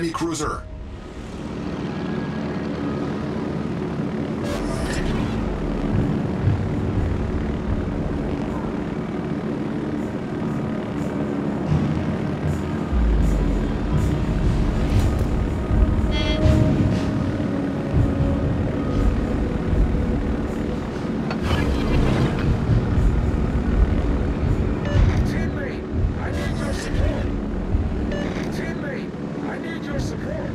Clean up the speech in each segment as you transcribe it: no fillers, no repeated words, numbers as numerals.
enemy cruiser. Timmy, I need your support.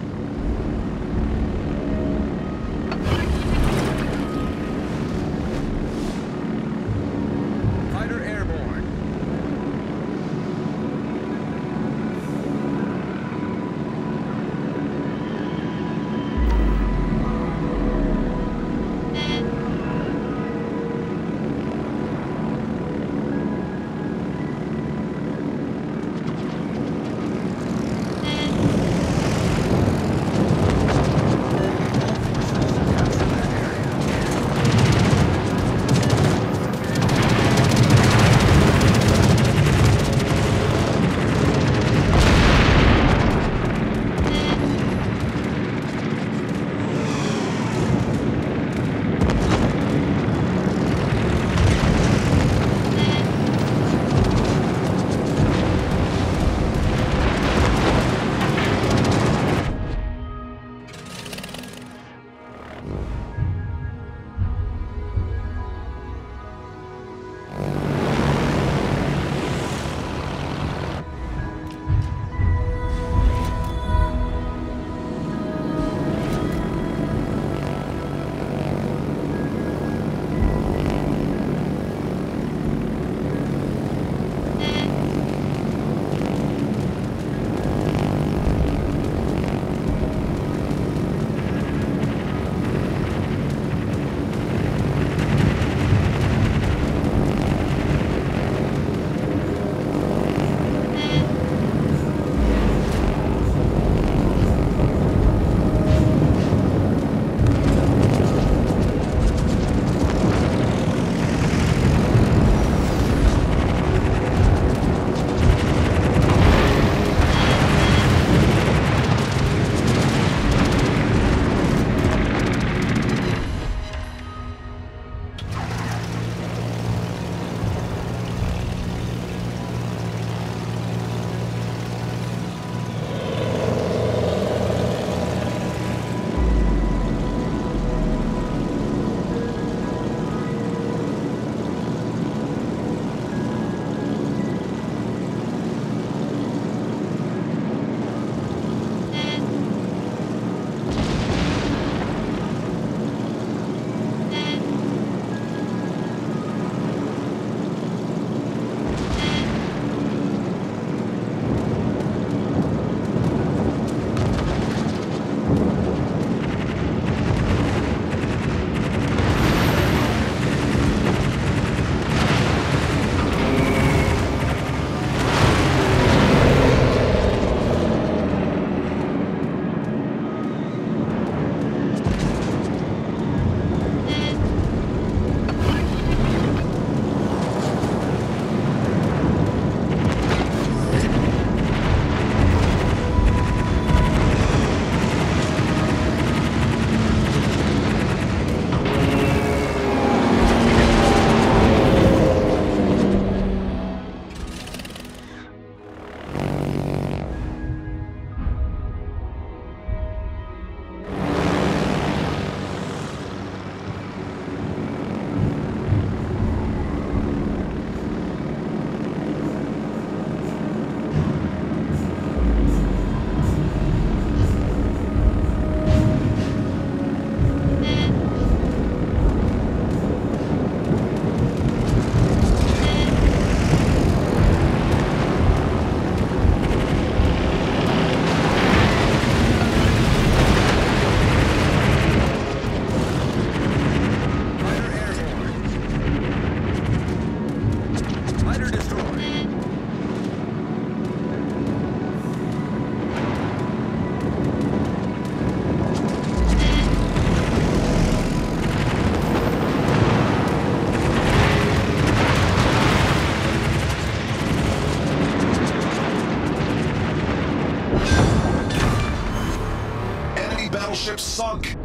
ship sunk!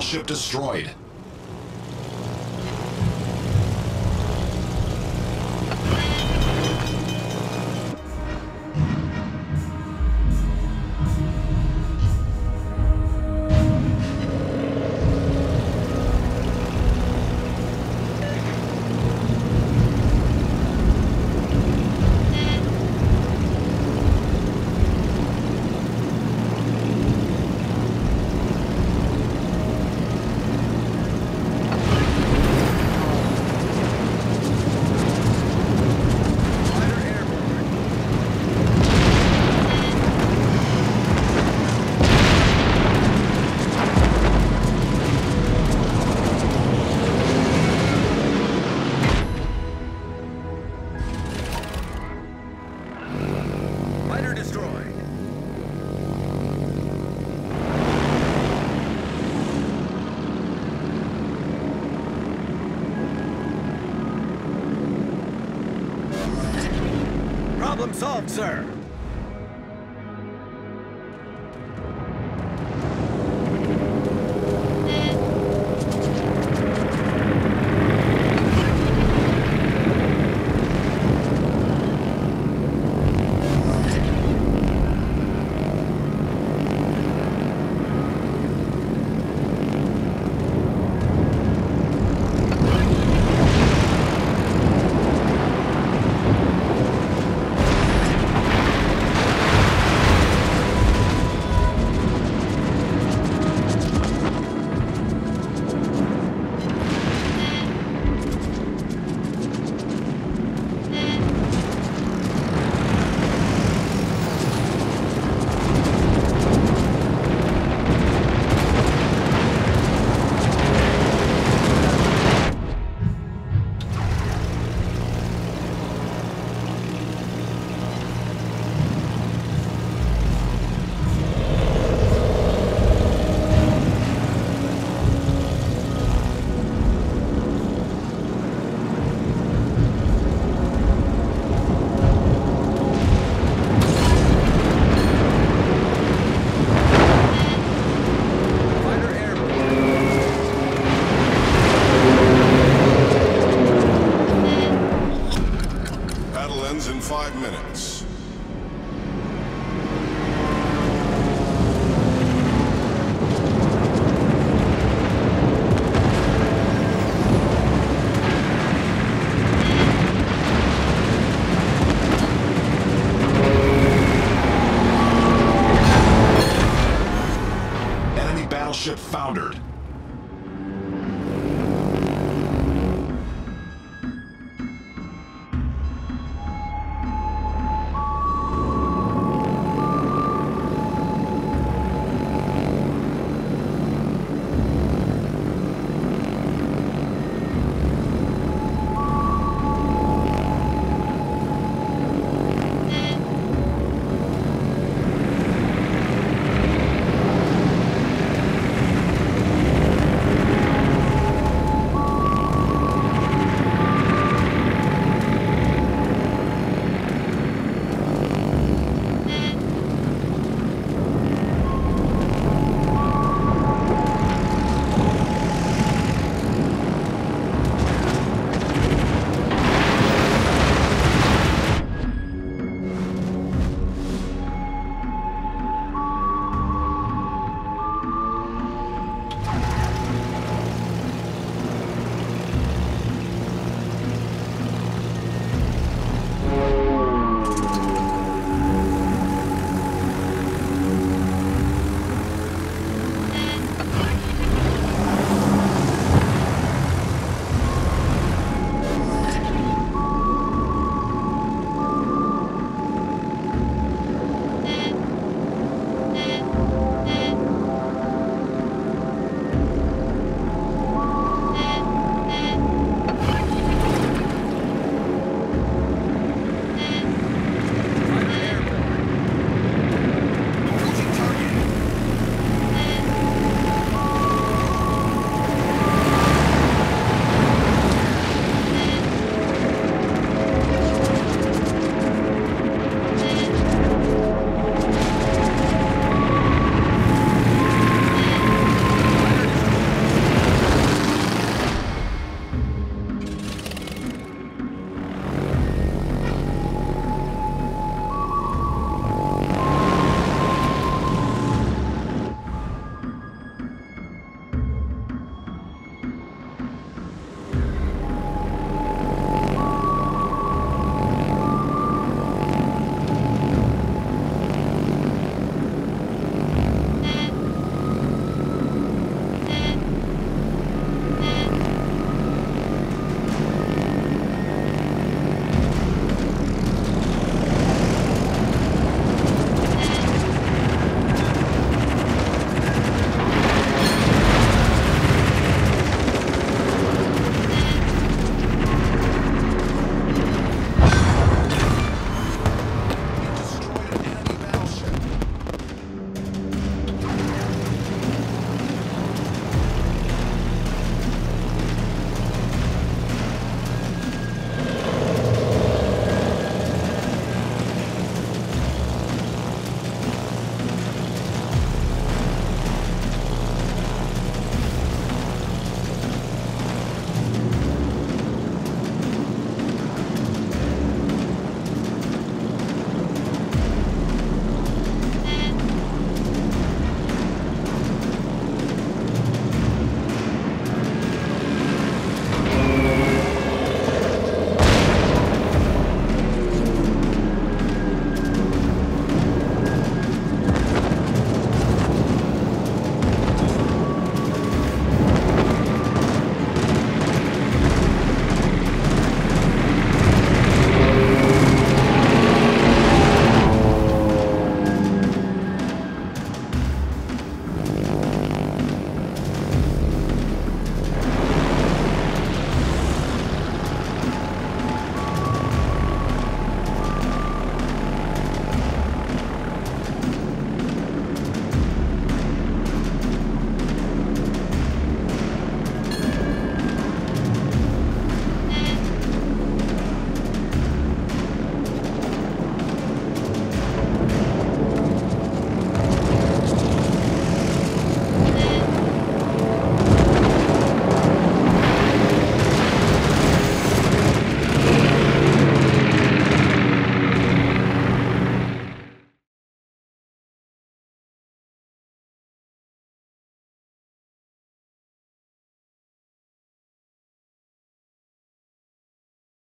Ship destroyed. Problem solved, sir.